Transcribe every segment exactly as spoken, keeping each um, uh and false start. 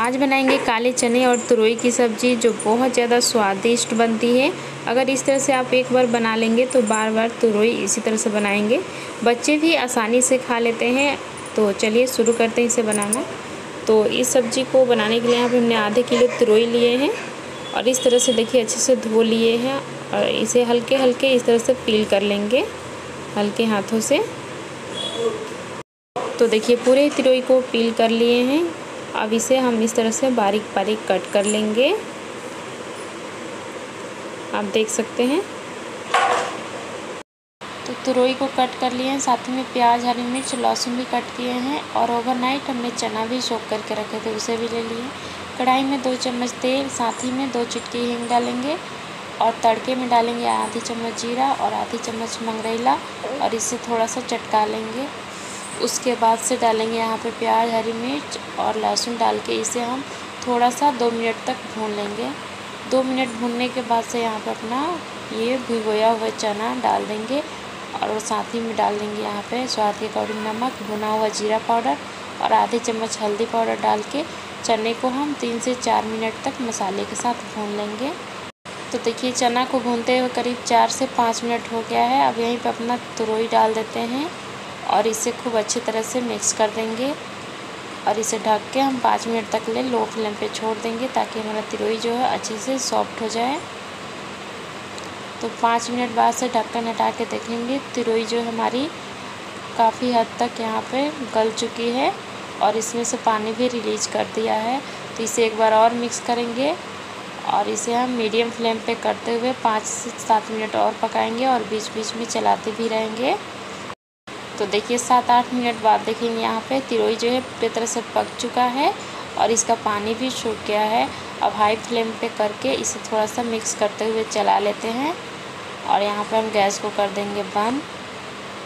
आज बनाएंगे काले चने और तुरई की सब्ज़ी जो बहुत ज़्यादा स्वादिष्ट बनती है। अगर इस तरह से आप एक बार बना लेंगे तो बार बार तुरई इसी तरह से बनाएंगे, बच्चे भी आसानी से खा लेते हैं। तो चलिए शुरू करते हैं इसे बनाना। तो इस सब्ज़ी को बनाने के लिए यहाँ पर हमने आधे किलो तुरई लिए हैं और इस तरह से देखिए अच्छे से धो लिए हैं और इसे हल्के हल्के इस तरह से पील कर लेंगे हल्के हाथों से। तो देखिए पूरे तुरई को पील कर लिए हैं। अब इसे हम इस तरह से बारीक बारीक कट कर लेंगे, आप देख सकते हैं। तो तुरई को कट कर लिए हैं, साथ में प्याज, हरी मिर्च, लहसुन भी कट किए हैं और ओवरनाइट हमने चना भी सोख करके रखे थे उसे भी ले लिए। कढ़ाई में दो चम्मच तेल, साथ ही में दो चुटकी हींग डालेंगे और तड़के में डालेंगे आधी चम्मच जीरा और आधी चम्मच मंगरेला और इसे थोड़ा सा चटका लेंगे। उसके बाद से डालेंगे यहाँ पे प्याज, हरी मिर्च और लहसुन डाल के इसे हम थोड़ा सा दो मिनट तक भून लेंगे। दो मिनट भूनने के बाद से यहाँ पे अपना ये भिगोया हुआ चना डाल देंगे और साथ ही में डाल देंगे यहाँ पे स्वाद के अकॉर्डिंग नमक, भुना हुआ जीरा पाउडर और आधे चम्मच हल्दी पाउडर डाल के चने को हम तीन से चार मिनट तक मसाले के साथ भून लेंगे। तो देखिए चना को भूनते हुए करीब चार से पाँच मिनट हो गया है। अब यहीं पर अपना तुरई डाल देते हैं और इसे खूब अच्छी तरह से मिक्स कर देंगे और इसे ढक के हम पाँच मिनट तक ले लो फ्लेम पे छोड़ देंगे ताकि हमारा तुरई जो है अच्छे से सॉफ्ट हो जाए। तो पाँच मिनट बाद से ढक्कन हटा के देखेंगे, तुरई जो हमारी काफ़ी हद तक यहाँ पे गल चुकी है और इसमें से पानी भी रिलीज कर दिया है। तो इसे एक बार और मिक्स करेंगे और इसे हम मीडियम फ्लेम पे करते हुए पाँच से सात मिनट और पकाएंगे और बीच बीच में चलाते भी रहेंगे। तो देखिए सात आठ मिनट बाद देखेंगे यहाँ पे तुरई जो है पूरी तरह से पक चुका है और इसका पानी भी सूख गया है। अब हाई फ्लेम पे करके इसे थोड़ा सा मिक्स करते हुए चला लेते हैं और यहाँ पे हम गैस को कर देंगे बंद।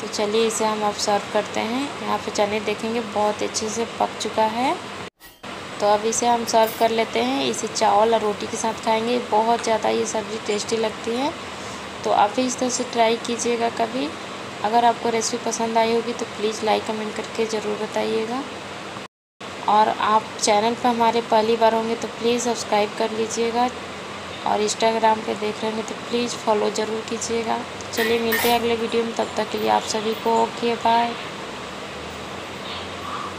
तो चलिए इसे हम अब सर्व करते हैं। यहाँ पे चने देखेंगे बहुत अच्छे से पक चुका है। तो अब इसे हम सर्व कर लेते हैं, इसे चावल और रोटी के साथ खाएँगे। बहुत ज़्यादा ये सब्ज़ी टेस्टी लगती है, तो आप भी इस तरह से ट्राई कीजिएगा कभी। अगर आपको रेसिपी पसंद आई होगी तो प्लीज़ लाइक कमेंट करके ज़रूर बताइएगा और आप चैनल पर हमारे पहली बार होंगे तो प्लीज़ सब्सक्राइब कर लीजिएगा और इंस्टाग्राम पे देख रहे हैं तो प्लीज़ फॉलो ज़रूर कीजिएगा। चलिए मिलते हैं अगले वीडियो में, तब तक के लिए आप सभी को ओके बाय।